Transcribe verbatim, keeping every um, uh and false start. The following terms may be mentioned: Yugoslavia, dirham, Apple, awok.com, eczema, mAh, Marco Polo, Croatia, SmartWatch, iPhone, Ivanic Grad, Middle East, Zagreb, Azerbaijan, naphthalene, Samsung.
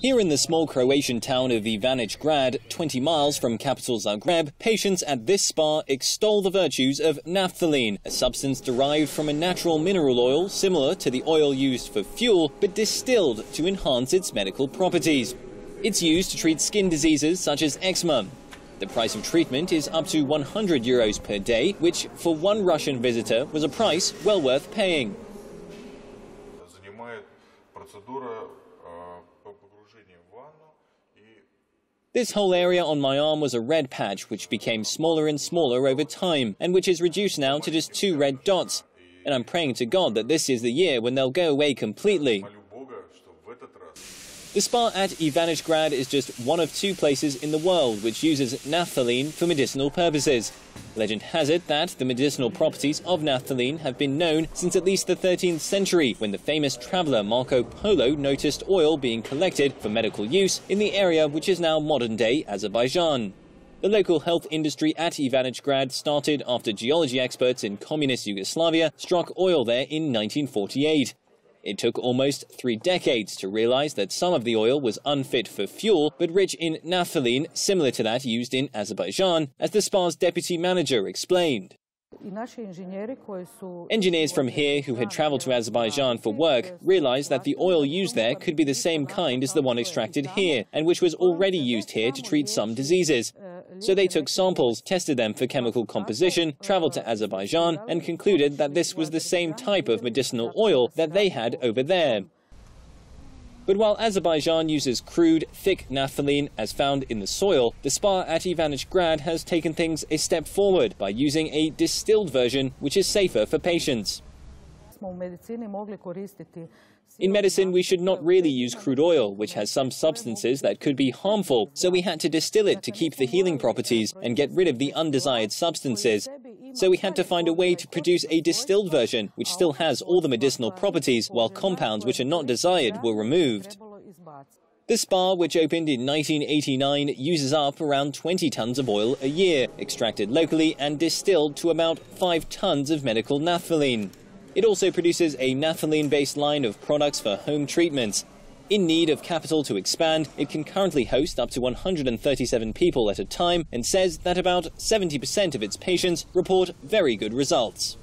Here in the small Croatian town of Ivanic Grad, twenty miles from capital Zagreb, patients at this spa extol the virtues of naphthalene, a substance derived from a natural mineral oil similar to the oil used for fuel, but distilled to enhance its medical properties. It's used to treat skin diseases such as eczema. The price of treatment is up to one hundred euros per day, which for one Russian visitor was a price well worth paying. This whole area on my arm was a red patch, which became smaller and smaller over time, and which is reduced now to just two red dots. And I'm praying to God that this is the year when they'll go away completely. The spa at Ivanic Grad is just one of two places in the world which uses naphthalene for medicinal purposes. Legend has it that the medicinal properties of naphthalene have been known since at least the thirteenth century, when the famous traveller Marco Polo noticed oil being collected for medical use in the area which is now modern-day Azerbaijan. The local health industry at Ivanic Grad started after geology experts in communist Yugoslavia struck oil there in nineteen forty-eight. It took almost three decades to realize that some of the oil was unfit for fuel, but rich in naphthalene, similar to that used in Azerbaijan, as the spa's deputy manager explained. Engineers from here who had traveled to Azerbaijan for work realized that the oil used there could be the same kind as the one extracted here, and which was already used here to treat some diseases. So they took samples, tested them for chemical composition, traveled to Azerbaijan, and concluded that this was the same type of medicinal oil that they had over there. But while Azerbaijan uses crude, thick naphthalene as found in the soil, the spa at Ivanic Grad has taken things a step forward by using a distilled version which is safer for patients. In medicine, we should not really use crude oil, which has some substances that could be harmful, so we had to distill it to keep the healing properties and get rid of the undesired substances. So we had to find a way to produce a distilled version, which still has all the medicinal properties, while compounds which are not desired were removed. The spa, which opened in nineteen eighty-nine, uses up around twenty tons of oil a year, extracted locally and distilled to about five tons of medical naphthalene. It also produces a naphthalene-based line of products for home treatments. In need of capital to expand, it can currently host up to one hundred thirty-seven people at a time and says that about seventy percent of its patients report very good results.